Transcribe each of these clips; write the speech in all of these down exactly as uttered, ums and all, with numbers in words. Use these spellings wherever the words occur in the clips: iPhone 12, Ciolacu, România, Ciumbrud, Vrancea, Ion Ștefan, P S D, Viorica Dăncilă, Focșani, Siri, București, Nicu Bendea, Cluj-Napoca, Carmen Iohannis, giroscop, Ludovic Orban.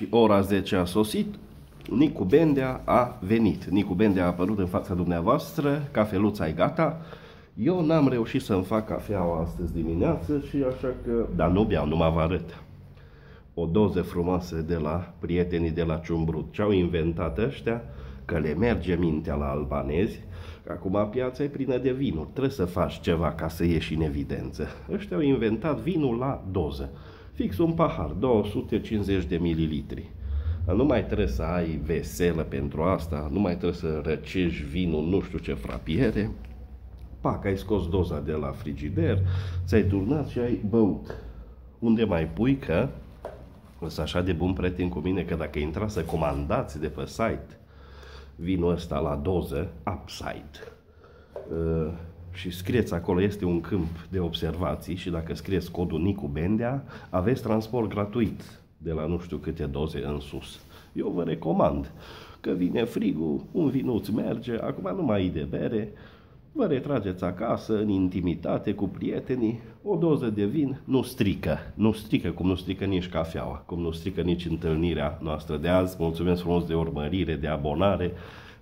și ora zece a sosit, Nicu Bendea a venit. Nicu Bendea a apărut în fața dumneavoastră, cafeluța e gata. Eu n-am reușit să-mi fac cafeaua astăzi dimineață și așa că... Dar nu beau, nu mă arăt. O doză frumoasă de la prietenii de la Ciumbrud. Ce-au inventat ăștia? Că le merge mintea la albanezi. Acum piața e plină de vinuri. Trebuie să faci ceva ca să ieși în evidență. Ăștia au inventat vinul la doză. Fix un pahar, două sute cincizeci de mililitri. Nu mai trebuie să ai veselă pentru asta, nu mai trebuie să răcești vinul nu știu ce frapiere. Pac, ai scos doza de la frigider, ți-ai turnat și ai băut. Unde mai pui că... Îs așa de bun prieten cu mine că dacă intrați să comandați de pe site vinul ăsta la doză, upside, uh, și scrieți acolo, este un câmp de observații și dacă scrieți codul Nicu Bendea, aveți transport gratuit de la nu știu câte doze în sus. Eu vă recomand că vine frigul, un vinuț merge, acum nu mai e de bere, vă retrageți acasă, în intimitate, cu prietenii, o doză de vin nu strică. Nu strică, cum nu strică nici cafeaua, cum nu strică nici întâlnirea noastră de azi. Mulțumesc frumos de urmărire, de abonare.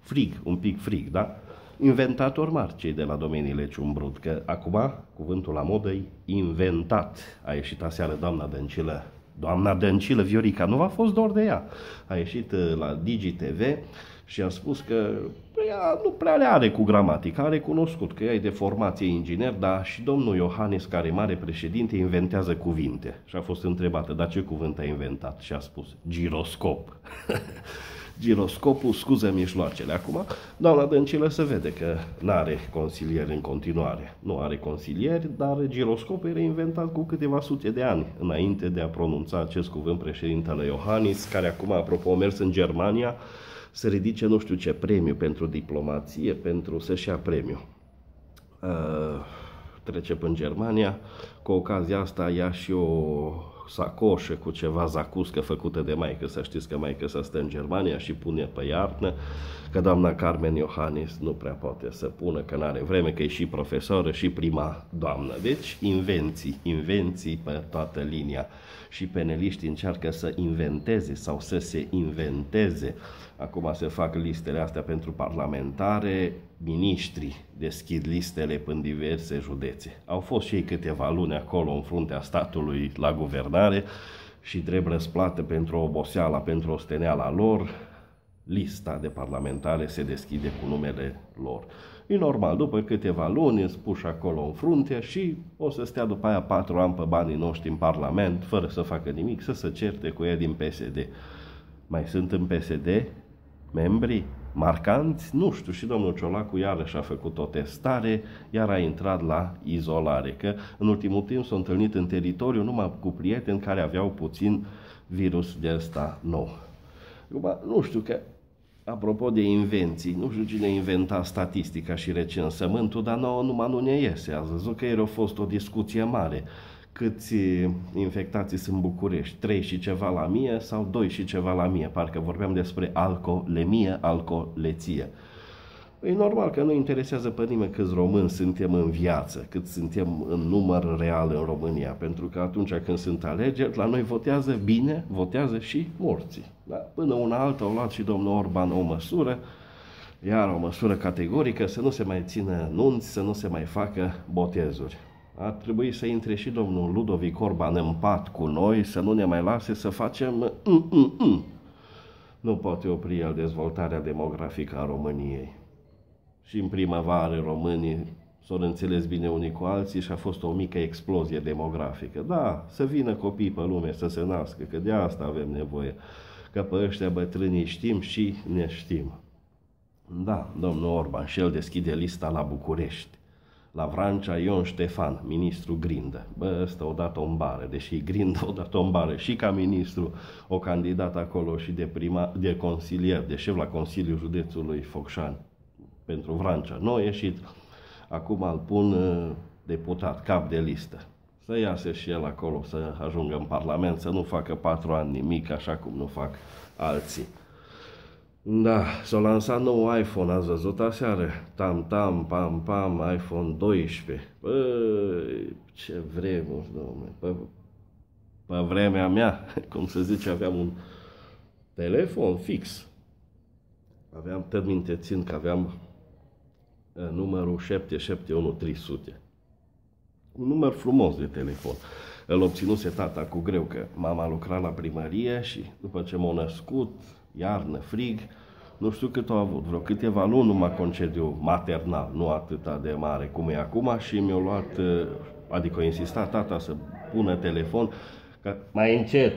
Frig, un pic frig, da? Inventatori mari cei de la domeniile Ciumbrud, că acum cuvântul la modă e inventat. A ieșit aseară doamna Dăncilă. Doamna Dăncilă, Viorica, nu v-a fost dor de ea. A ieșit la DigiTV și a spus că ea nu prea le are cu gramatica, a recunoscut că ea e de formație inginer, dar și domnul Iohannis, care e mare președinte, inventează cuvinte. Și a fost întrebată, dar ce cuvânt a inventat? Și a spus, giroscop. Giroscopul scuză mijloacele. Acum, doamna Dăncilă se vede că nu are consilieri în continuare. Nu are consilieri, dar giroscopul era inventat cu câteva sute de ani înainte de a pronunța acest cuvânt președintele Iohannis, care acum, apropo, a mers în Germania să ridice nu știu ce premiu pentru diplomație, pentru să-și ia premiu. Uh, trece până în Germania, cu ocazia asta ia și o sacoșă cu ceva zacuscă făcută de maică, să știți că maică să stă în Germania și pune pe iarnă, că doamna Carmen Iohannis nu prea poate să pună, că n-are vreme, că e și profesoră și prima doamnă. Deci invenții, invenții pe toată linia și peneliștii încearcă să inventeze sau să se inventeze. Acum se fac listele astea pentru parlamentare, miniștri deschid listele până diverse județe. Au fost și ei câteva luni acolo în fruntea statului la guvernare și drept răsplată pentru oboseala, pentru osteneala lor, lista de parlamentare se deschide cu numele lor. E normal, după câteva luni îți puși acolo în frunte și o să stea după aia patru ani pe banii noștri în Parlament, fără să facă nimic, să se certe cu ea din P S D. Mai sunt în P S D membri marcanți? Nu știu, și domnul Ciolacu iarăși a făcut o testare, iar a intrat la izolare, că în ultimul timp s-a întâlnit în teritoriu numai cu prieteni care aveau puțin virus de ăsta nou. Acum, nu știu că, apropo de invenții, nu știu cine inventa statistica și recensământul, dar nouă numai nu ne iese. Ați văzut că ieri a fost o discuție mare. Câți infectații sunt în București? trei și ceva la mie sau doi și ceva la mie? Parcă vorbeam despre alcoolemie, alcooleție. E normal că nu interesează pe nimeni câți români suntem în viață, cât suntem în număr real în România, pentru că atunci când sunt alegeri, la noi votează bine, votează și morții. Da? Până una alta au luat și domnul Orban o măsură, iar o măsură categorică, să nu se mai țină nunți, să nu se mai facă botezuri. Ar trebui să intre și domnul Ludovic Orban în pat cu noi, să nu ne mai lase să facem... Mm, mm, mm. Nu poate opri el dezvoltarea demografică a României. Și în primăvară românii s-au înțeles bine unii cu alții și a fost o mică explozie demografică. Da, să vină copii pe lume, să se nască, că de asta avem nevoie. Că pe ăștia bătrânii știm și ne știm. Da, domnul Orban și el deschide lista la București. La Vrancea, Ion Ștefan, ministru grindă. Bă, ăsta o dată o îmbară, deși grindă o dată o îmbară și ca ministru, o candidat acolo și de, prima, de consilier, de șef la Consiliul Județului Focșani pentru Vrancea. Nu a ieșit, acum îl pun deputat, cap de listă. Să iasă și el acolo, să ajungă în Parlament, să nu facă patru ani nimic, așa cum nu fac alții. Da, s-a lansat nou iPhone, ați văzut aseară? Tam, tam, pam, pam, iPhone doisprezece. Băi, ce vremuri, domnule. Pe, pe vremea mea, cum se zice, aveam un telefon fix. Aveam termin, țin că aveam numărul șapte șapte unu trei sute. Un număr frumos de telefon. Îl obținuse tata cu greu, că mama lucra la primărie și după ce m-a născut, iarnă, frig, nu știu cât au avut, vreo câteva luni nu m-a concediu maternal, nu atâta de mare cum e acum, și mi-a luat, adică a insistat tata să pună telefon, că mai încet,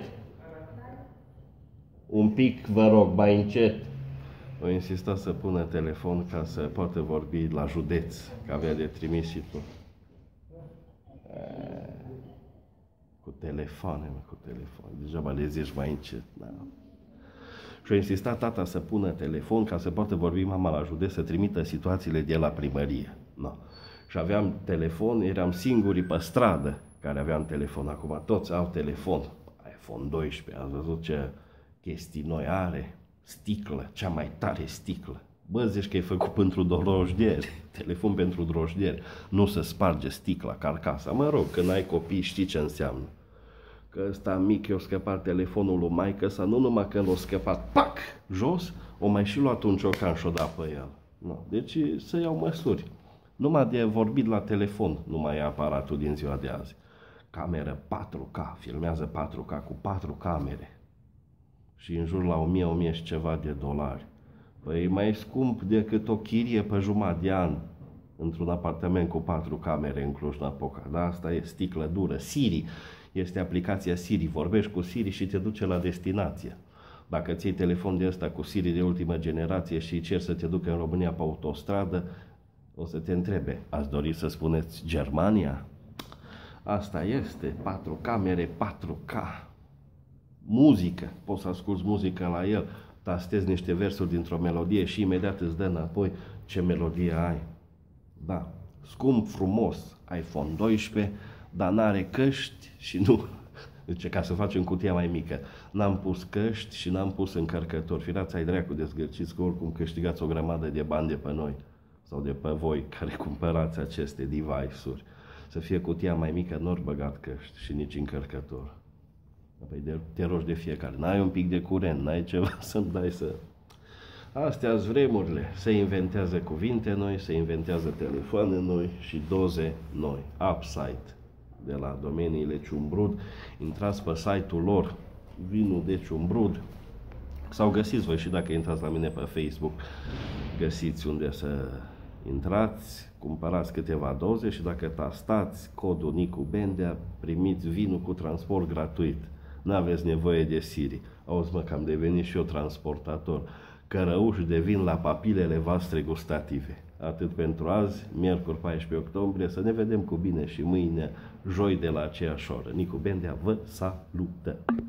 un pic vă rog, mai încet. O insista să pună telefon ca să poată vorbi la județ, că avea de trimis și tot. Cu telefoane, mă, cu telefon. Degeaba le zici mai încet. Da. Și-a insistat tata să pună telefon ca să poată vorbi mama la județ, să trimită situațiile de la primărie. No. Și aveam telefon, eram singurii pe stradă care aveam telefon. Acum toți au telefon. iPhone doisprezece, ați văzut ce chestii noi are. Sticlă, cea mai tare sticlă. Bă, zici că e făcut pentru drojdieri, telefon pentru drojdieri. Nu se sparge sticla, carcasa. Mă rog, când ai copii știi ce înseamnă. Că ăsta mic i-a scăpat telefonul lui maică sa, nu numai că l-a scăpat, pac, jos, o mai și luat un ciocan și-o dat pe el. No. Deci să iau măsuri. Numai de vorbit la telefon, nu mai e aparatul din ziua de azi. Cameră patru K, filmează patru K cu patru camere. Și în jur la o mie o mie și ceva de dolari. Păi e mai scump decât o chirie pe jumătate de an într-un apartament cu patru camere în Cluj-Napoca. Da, asta e sticlă dură. Siri, este aplicația Siri. Vorbești cu Siri și te duce la destinație. Dacă ții telefon de ăsta cu Siri de ultimă generație și ceri să te ducă în România pe autostradă, o să te întrebe, ați dori să spuneți Germania? Asta este, patru camere, patru K. Muzică, poți să asculți muzică la el, tastezi niște versuri dintr-o melodie și imediat îți dă înapoi ce melodie ai. Da, scump, frumos, iPhone doisprezece, dar n-are căști și nu... Deci, ca să facem cutia mai mică, n-am pus căști și n-am pus încărcători. Firați ai dracu de zgârciți, că oricum câștigați o grămadă de bani de pe noi sau de pe voi care cumpărați aceste device-uri. Să fie cutia mai mică, n-ori băgat căști și nici încărcător. Păi te rogi de fiecare, n-ai un pic de curent, n-ai ceva să-mi dai să... Astea-s vremurile, se inventează cuvinte noi, se inventează telefoane noi și doze noi. Upside, de la domeniile Ciumbrud, intrați pe site-ul lor, vinul de Ciumbrud, sau găsiți voi și dacă intrați la mine pe Facebook, găsiți unde să intrați, cumpărați câteva doze și dacă tastați codul Nicu Bendea, primiți vinul cu transport gratuit. N-aveți nevoie de Siri. Auzi, mă, că am devenit și eu transportator. Cărăuși de vin la papilele voastre gustative. Atât pentru azi, miercuri paisprezece octombrie. Să ne vedem cu bine și mâine, joi de la aceeași oră. Nicu Bendea vă salută!